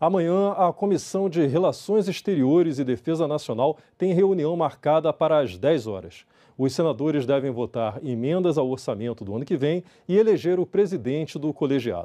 Amanhã, a Comissão de Relações Exteriores e Defesa Nacional tem reunião marcada para as 10 horas. Os senadores devem votar emendas ao orçamento do ano que vem e eleger o presidente do colegiado.